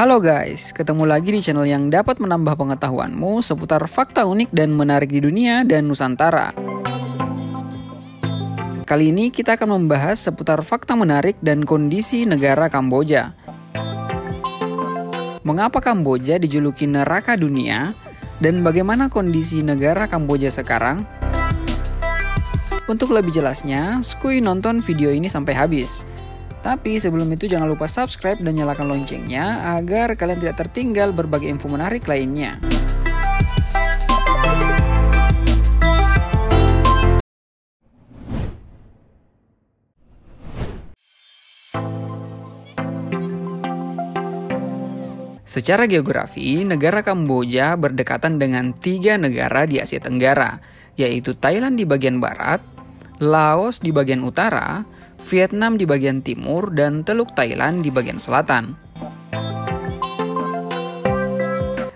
Halo guys, ketemu lagi di channel yang dapat menambah pengetahuanmu seputar fakta unik dan menarik di dunia dan Nusantara. Kali ini kita akan membahas seputar fakta menarik dan kondisi negara Kamboja. Mengapa Kamboja dijuluki neraka dunia? Dan bagaimana kondisi negara Kamboja sekarang? Untuk lebih jelasnya, skui nonton video ini sampai habis. Tapi sebelum itu jangan lupa subscribe dan nyalakan loncengnya agar kalian tidak tertinggal berbagai info menarik lainnya. Secara geografi, negara Kamboja berdekatan dengan tiga negara di Asia Tenggara, yaitu Thailand di bagian barat, Laos di bagian utara, Vietnam di bagian timur, dan Teluk Thailand di bagian selatan.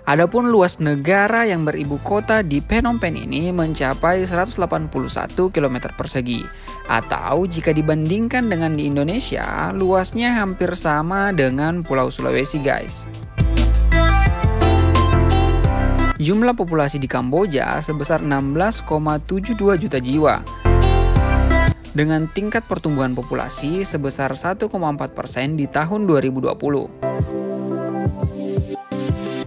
Adapun luas negara yang beribu kota di Phnom Penh ini mencapai 181 km persegi, atau jika dibandingkan dengan di Indonesia, luasnya hampir sama dengan Pulau Sulawesi, guys. Jumlah populasi di Kamboja sebesar 16,72 juta jiwa, dengan tingkat pertumbuhan populasi sebesar 1,4% di tahun 2020.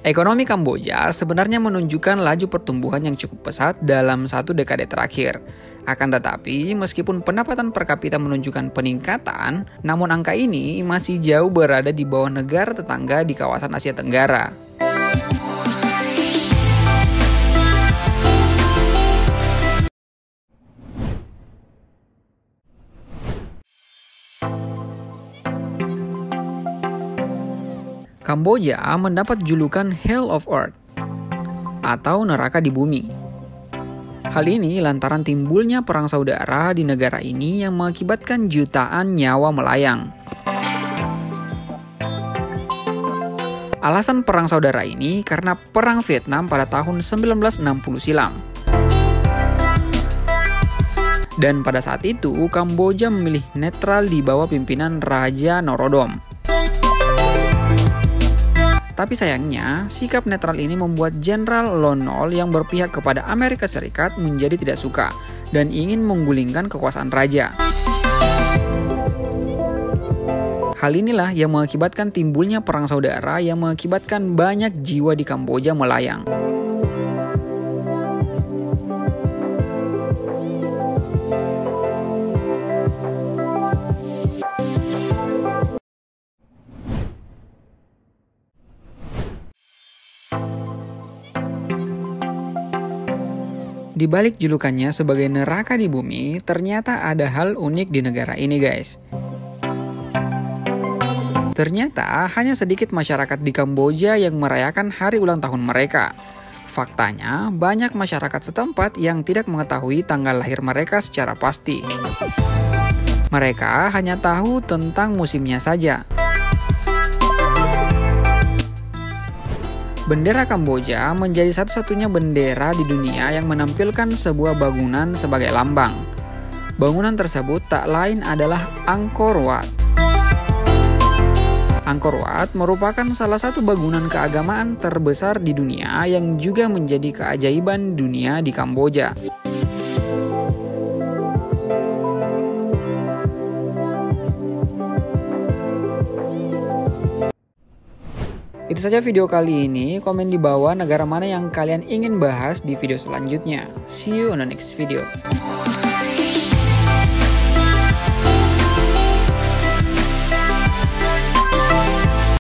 Ekonomi Kamboja sebenarnya menunjukkan laju pertumbuhan yang cukup pesat dalam satu dekade terakhir. Akan tetapi, meskipun pendapatan per kapita menunjukkan peningkatan, namun angka ini masih jauh berada di bawah negara tetangga di kawasan Asia Tenggara. Kamboja mendapat julukan Hell of Earth atau neraka di bumi. Hal ini lantaran timbulnya perang saudara di negara ini yang mengakibatkan jutaan nyawa melayang. Alasan perang saudara ini karena perang Vietnam pada tahun 1960 silam. Dan pada saat itu Kamboja memilih netral di bawah pimpinan Raja Norodom. Tapi sayangnya, sikap netral ini membuat Jenderal Lon Nol yang berpihak kepada Amerika Serikat menjadi tidak suka dan ingin menggulingkan kekuasaan raja. Hal inilah yang mengakibatkan timbulnya perang saudara yang mengakibatkan banyak jiwa di Kamboja melayang. Di balik julukannya sebagai neraka di bumi, ternyata ada hal unik di negara ini, guys. Ternyata hanya sedikit masyarakat di Kamboja yang merayakan hari ulang tahun mereka. Faktanya, banyak masyarakat setempat yang tidak mengetahui tanggal lahir mereka secara pasti. Mereka hanya tahu tentang musimnya saja. Bendera Kamboja menjadi satu-satunya bendera di dunia yang menampilkan sebuah bangunan sebagai lambang. Bangunan tersebut tak lain adalah Angkor Wat. Angkor Wat merupakan salah satu bangunan keagamaan terbesar di dunia yang juga menjadi keajaiban dunia di Kamboja. Itu saja video kali ini, komen di bawah negara mana yang kalian ingin bahas di video selanjutnya. See you on the next video.